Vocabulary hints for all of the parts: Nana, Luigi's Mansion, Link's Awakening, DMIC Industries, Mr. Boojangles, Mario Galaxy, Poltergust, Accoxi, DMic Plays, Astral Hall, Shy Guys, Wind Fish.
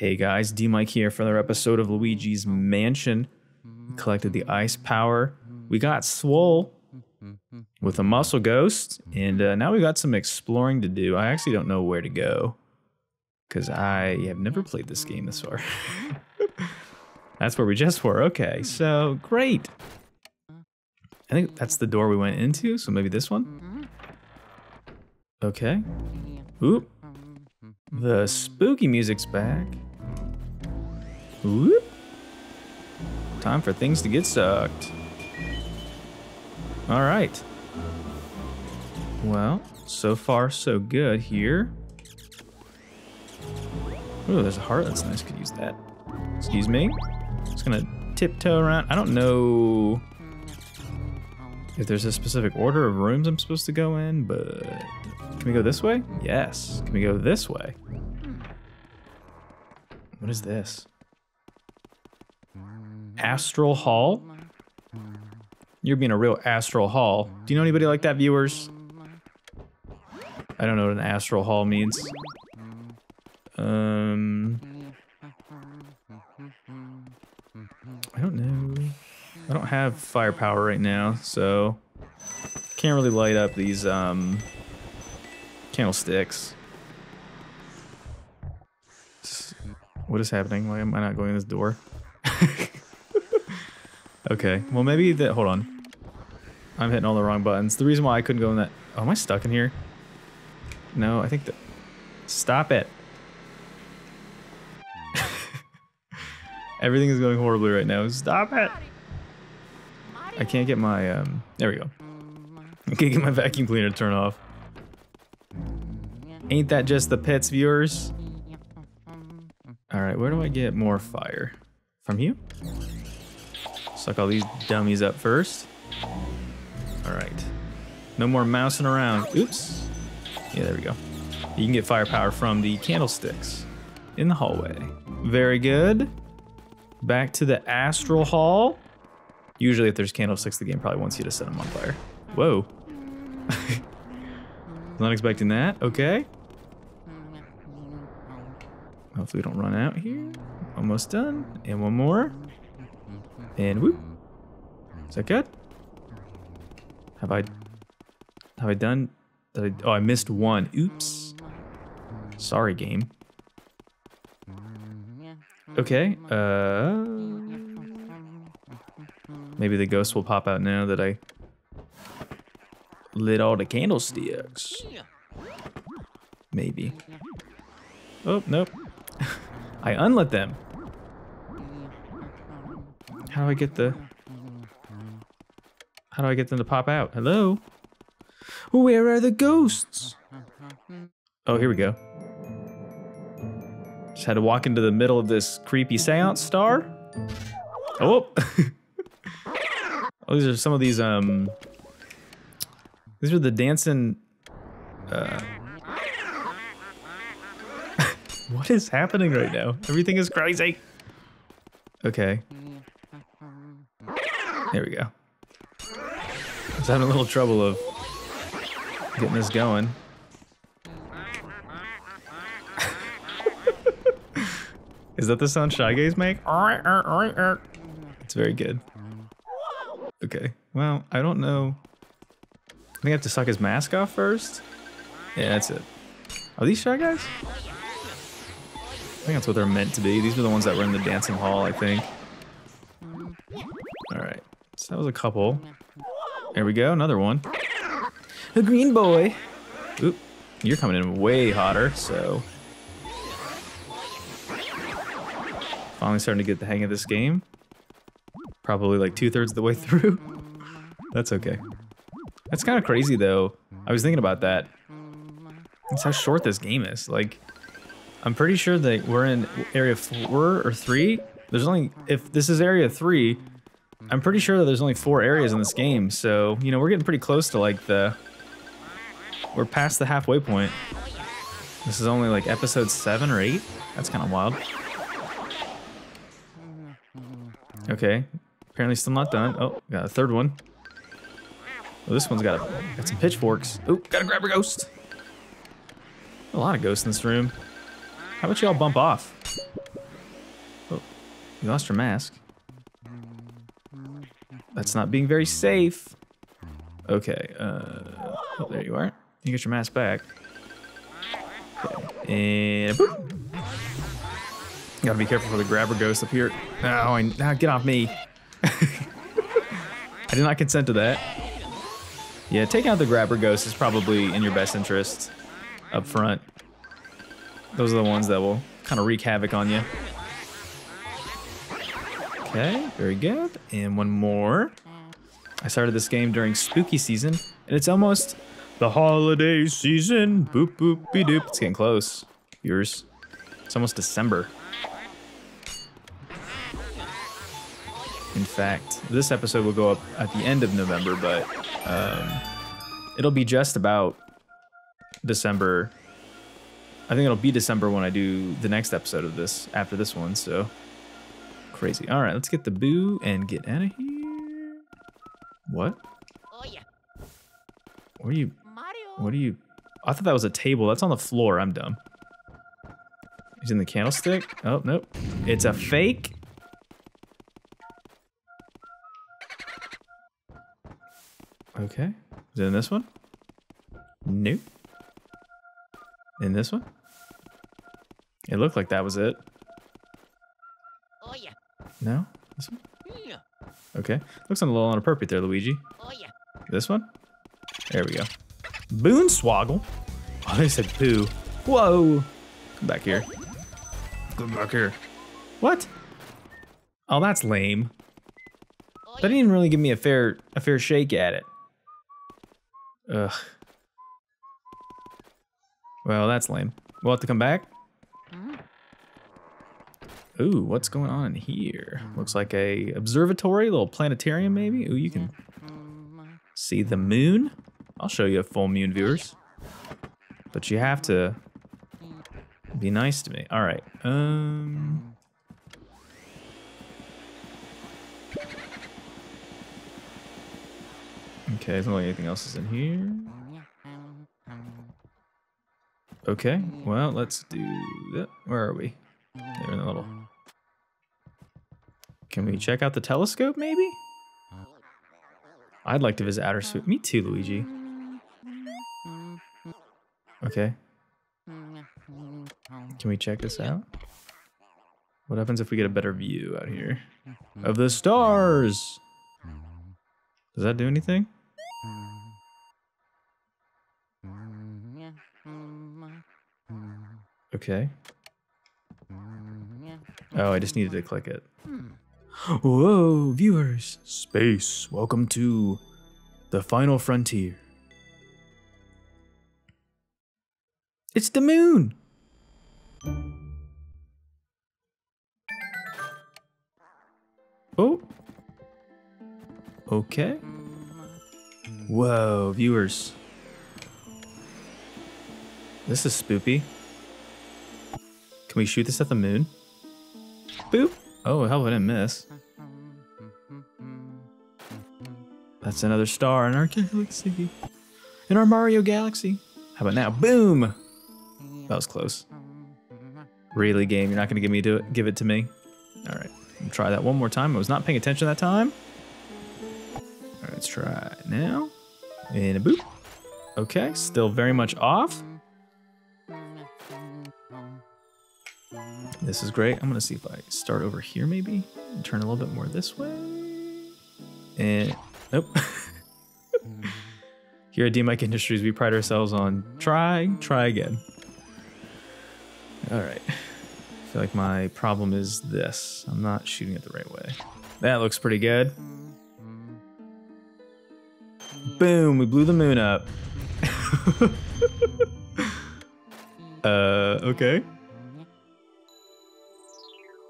Hey guys, DMic here for another episode of Luigi's Mansion. We collected the ice power. We got Swole with a muscle ghost, and now we got some exploring to do. I actually don't know where to go because I have never played this game this far. That's where we just were. Okay, so great. I think that's the door we went into, so maybe this one. Okay. Oop. The spooky music's back. Whoop. Time for things to get sucked. All right. Well, so far so good here. Ooh, there's a heart. That's nice. Could use that. Excuse me. Just gonna tiptoe around. I don't know if there's a specific order of rooms I'm supposed to go in, but can we go this way? Yes. Can we go this way? What is this? Astral Hall? You're being a real Astral Hall. Do you know anybody like that, viewers? I don't know what an Astral Hall means. I don't know. I don't have firepower right now, so can't really light up these candlesticks. What is happening? Why am I not going in this door? Okay, well maybe that, hold on. I'm hitting all the wrong buttons. The reason why I couldn't go in that, oh, am I stuck in here? No, I think that, stop it. Everything is going horribly right now, stop it. I can't get my, there we go. I can't get my vacuum cleaner to turn off. Ain't that just the pits, viewers? All right, where do I get more fire? From you? Suck all these dummies up first. All right. No more mousing around. Oops. Yeah, there we go. You can get firepower from the candlesticks in the hallway. Very good. Back to the Astral Hall. Usually if there's candlesticks, the game probably wants you to set them on fire. Whoa. Not expecting that. Okay. Hopefully we don't run out here. Almost done. And one more. And whoop. Is that good? Have I done? Oh, I missed one. Oops. Sorry, game. Okay. Maybe the ghost will pop out now that I lit all the candlesticks. Maybe. Oh, nope. I unlit them. How do I get the... How do I get them to pop out? Hello? Where are the ghosts? Oh, here we go. Just had to walk into the middle of this creepy seance star. Oh! Oh, these are some of these, These are the dancing... What is happening right now? Everything is crazy! Okay. There we go. I was having a little trouble of getting this going. Is that the sound Shy Guys make? It's very good. Okay, well, I don't know. I think I have to suck his mask off first. Yeah, that's it. Are these Shy Guys? I think that's what they're meant to be. These are the ones that were in the dancing hall, I think. Alright, so that was a couple. There we go, another one. A green boy! Oop, you're coming in way hotter, so... Finally starting to get the hang of this game. Probably like 2/3 of the way through. That's okay. That's kind of crazy though. I was thinking about that. That's how short this game is. Like, I'm pretty sure that we're in area 4 or 3. There's only, if this is area 3, I'm pretty sure that there's only 4 areas in this game. So, you know, we're getting pretty close to like the, we're past the halfway point. This is only like episode 7 or 8. That's kind of wild. Okay, apparently still not done. Oh, got a third one. Well, this one's got some pitchforks. Oh, gotta grab a ghost. A lot of ghosts in this room. How about y'all bump off? You lost your mask. That's not being very safe. Okay, oh, there you are. You get your mask back. Okay. And boop. Gotta be careful for the grabber ghost up here. Oh, and now get off me. I did not consent to that. Yeah, taking out the grabber ghost is probably in your best interest up front. Those are the ones that will kind of wreak havoc on you. Okay, very good. And one more. I started this game during spooky season, and it's almost the holiday season. Boop, boop, be doop. It's getting close. Yours. It's almost December. In fact, this episode will go up at the end of November, but it'll be just about December. I think it'll be December when I do the next episode of this, after this one, so crazy. All right, let's get the boo and get out of here. What? Oh, yeah. What are you? Mario. What are you? I thought that was a table. That's on the floor. I'm dumb. He's in the candlestick. Oh, nope. It's a fake. Okay. Is it in this one? Nope. In this one? It looked like that was it. Oh yeah. No? This one? Yeah. Okay. Looks a little inappropriate there, Luigi. Oh yeah. This one? There we go. Boonswoggle? Oh, they said poo. Whoa! Come back here. Come back here. What? Oh, that's lame. Oh, yeah. That didn't really give me a fair shake at it. Ugh. Well, that's lame. We'll have to come back. Ooh, what's going on here? Looks like a observatory, a little planetarium maybe. Ooh, you can see the moon. I'll show you a full moon, viewers. But you have to be nice to me. All right. Okay, I don't think anything else is in here. Okay, well, let's do that. Where are we? They're in the little... Can we check out the telescope, maybe? I'd like to visit outer space. Me too, Luigi. Okay. Can we check this out? What happens if we get a better view out here? Of the stars! Does that do anything? Okay. Oh, I just needed to click it. Whoa, viewers! Space, welcome to the final frontier. It's the moon! Oh. Okay. Whoa, viewers. This is spoopy. Can we shoot this at the moon? Boop. Oh, hell, I didn't miss. That's another star in our galaxy. In our Mario Galaxy. How about now? Boom! That was close. Really, game, you're not gonna give it to me? All right, I'll try that one more time. I was not paying attention that time. All right, let's try it now. And a boop. Okay, still very much off. This is great. I'm gonna see if I start over here maybe and turn a little bit more this way. And nope. Here at DMic Industries, we pride ourselves on try again. All right. I feel like my problem is this. I'm not shooting it the right way. That looks pretty good. Boom, we blew the moon up. Okay.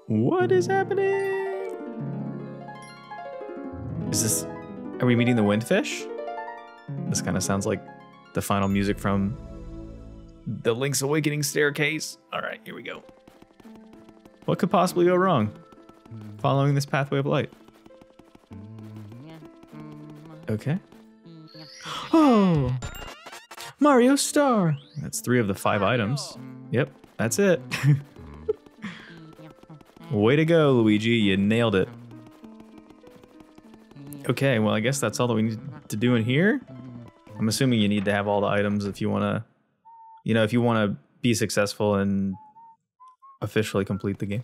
What is happening? Is this... Are we meeting the Wind Fish? This kind of sounds like the final music from the Link's Awakening staircase. All right, here we go. What could possibly go wrong following this pathway of light? Okay. Oh! Mario Star! That's 3 of the 5 items. Yep, that's it. Way to go, Luigi. You nailed it. Okay, well, I guess that's all that we need to do in here. I'm assuming you need to have all the items if you want to, you know, if you want to be successful and officially complete the game.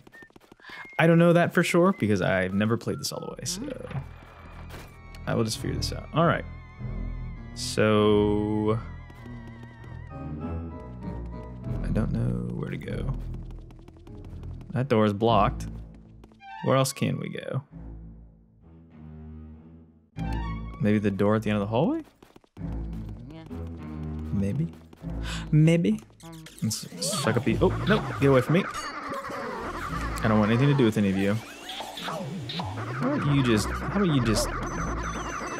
I don't know that for sure because I've never played this all the way, so I will just figure this out. All right. So I don't know where to go. That door is blocked. Where else can we go? Maybe the door at the end of the hallway? Maybe. Maybe. Let's suck up the... Oh, no. Get away from me. I don't want anything to do with any of you. How about you just...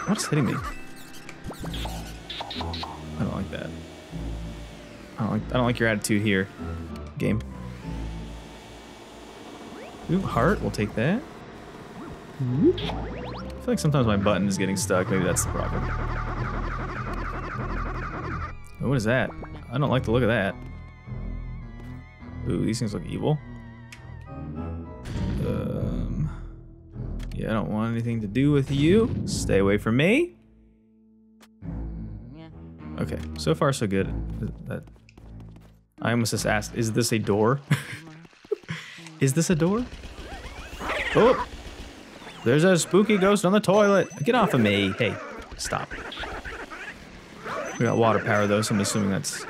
What's hitting me? I don't like that. I don't like your attitude here, game. Ooh, heart. We'll take that. I feel like sometimes my button is getting stuck. Maybe that's the problem. What is that? I don't like the look of that. Ooh, these things look evil. Yeah, I don't want anything to do with you. Stay away from me. Okay, so far so good. I almost just asked, is this a door? Is this a door? Oh! There's a spooky ghost on the toilet! Get off of me! Hey, stop. We got water power though, so I'm assuming that's...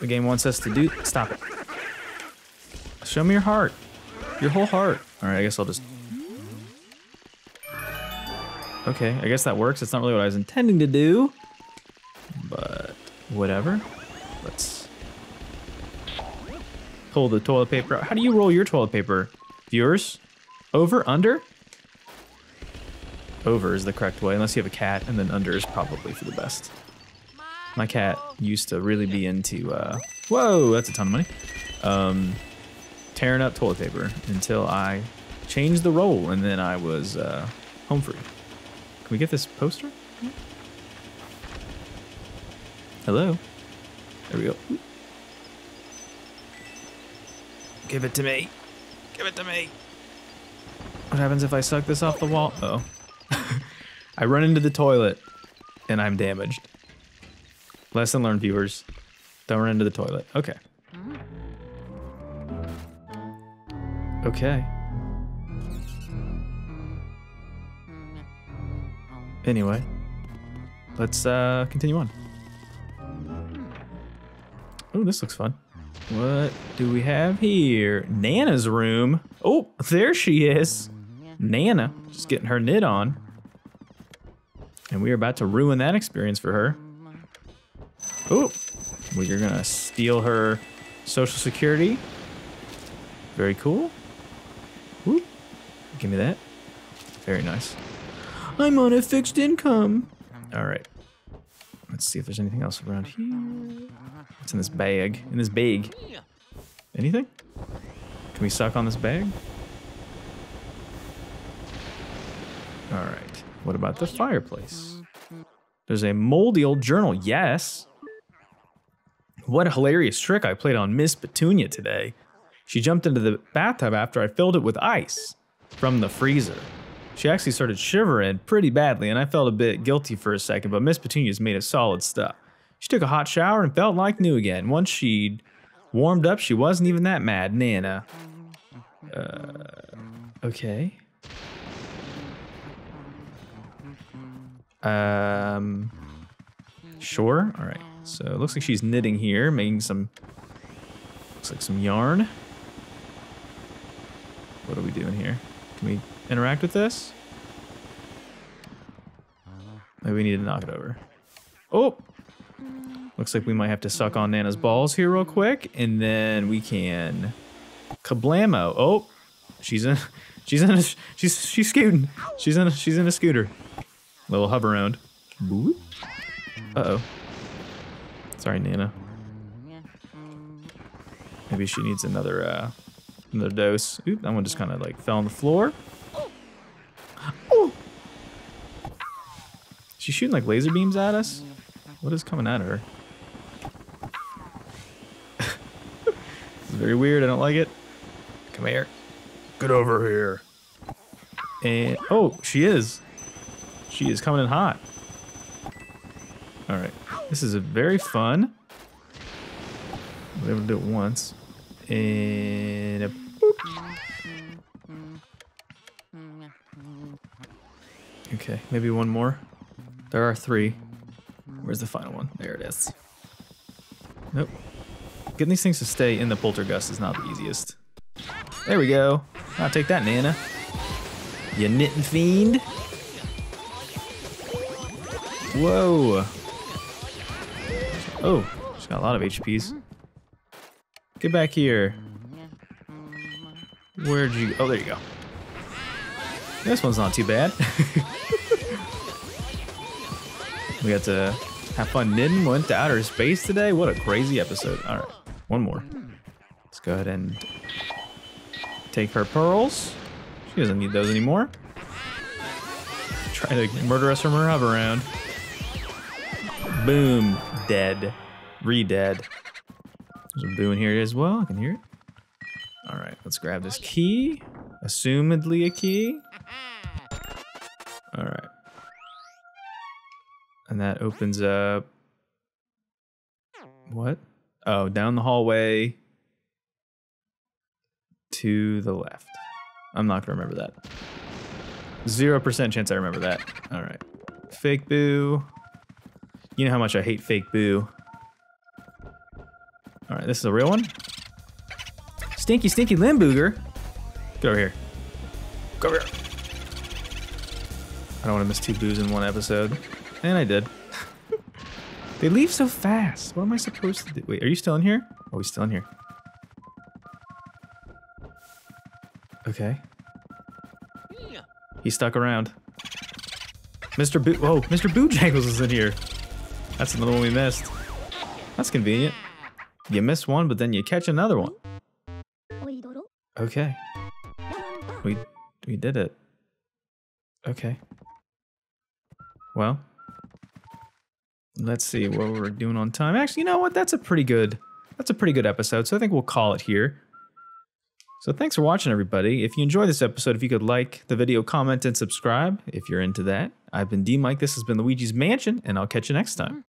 The game wants us to do... Stop it. Show me your heart. Your whole heart. Alright, I guess I'll just... Okay, I guess that works. That's not really what I was intending to do. But... whatever. Let's... pull the toilet paper out. How do you roll your toilet paper? Viewers? Over? Under? Over is the correct way, unless you have a cat, and then under is probably for the best. My cat used to really be into, whoa, that's a ton of money. Tearing up toilet paper until I changed the roll, and then I was home free. Can we get this poster? Hello? There we go. Give it to me. Give it to me. What happens if I suck this off the wall? Uh oh. I run into the toilet and I'm damaged. Lesson learned, viewers. Don't run into the toilet. Okay. Okay. Anyway, let's continue on. Oh, this looks fun. What do we have here? Nana's room. Oh, there she is. Nana, just getting her knit on. And we are about to ruin that experience for her. Oh, we are gonna steal her social security. Very cool. Ooh, give me that. Very nice. I'm on a fixed income. All right. Let's see if there's anything else around here. What's in this bag? In this bag. Anything? Can we suck on this bag? All right. What about the fireplace? There's a moldy old journal. Yes. What a hilarious trick I played on Miss Petunia today. She jumped into the bathtub after I filled it with ice from the freezer. She actually started shivering pretty badly, and I felt a bit guilty for a second, but Miss Petunia's made of solid stuff. She took a hot shower and felt like new again. Once she'd warmed up, she wasn't even that mad. Nana. Okay. Sure. All right. So it looks like she's knitting here, making some... looks like some yarn. What are we doing here? Can we... interact with this? Maybe we need to knock it over. Oh! Looks like we might have to suck on Nana's balls here real quick, and then we can kablamo. Oh! She's scooting. She's in a scooter. Little hover around. Uh-oh. Sorry, Nana. Maybe she needs another dose. Oop, that one just kind of like fell on the floor. She's shooting like laser beams at us? What is coming at her? It's very weird, I don't like it. Come here. Get over here. And oh, she is. She is coming in hot. All right, this is a very fun. We're able to do it once. And a boop. Okay, maybe one more. There are three. Where's the final one? There it is. Nope. Getting these things to stay in the poltergust is not the easiest. There we go. I'll take that, Nana. You knitting fiend. Whoa. Oh, she's got a lot of HPs. Get back here. Where'd you... Oh, there you go. This one's not too bad. We got to have fun knitting. Went to outer space today. What a crazy episode. All right, one more. Let's go ahead and take her pearls. She doesn't need those anymore. Try to murder us from her hover around. Boom. Dead. Re-dead. There's a boo in here as well. I can hear it. All right, let's grab this key. Assumedly a key. All right. And that opens up... What? Oh, down the hallway to the left. I'm not going to remember that. 0% chance I remember that. All right. Fake boo. You know how much I hate fake boo. All right, this is a real one. Stinky, stinky limb booger. Get over here. Go over here. I don't want to miss two boos in one episode. And I did. They leave so fast. What am I supposed to do? Wait, are you still in here? Oh, he's still in here. Okay. He's stuck around. Mr. Boo. Oh, Mr. Boojangles is in here. That's another one we missed. That's convenient. You miss one, but then you catch another one. Okay. We did it. Okay. Well. Let's see what we're doing on time. Actually, you know what? That's a pretty good episode. So I think we'll call it here. So thanks for watching, everybody. If you enjoyed this episode, if you could like the video, comment, and subscribe if you're into that. I've been DMic. This has been Luigi's Mansion, and I'll catch you next time.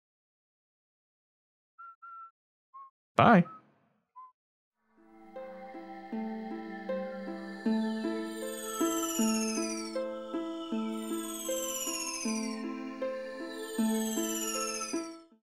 Bye.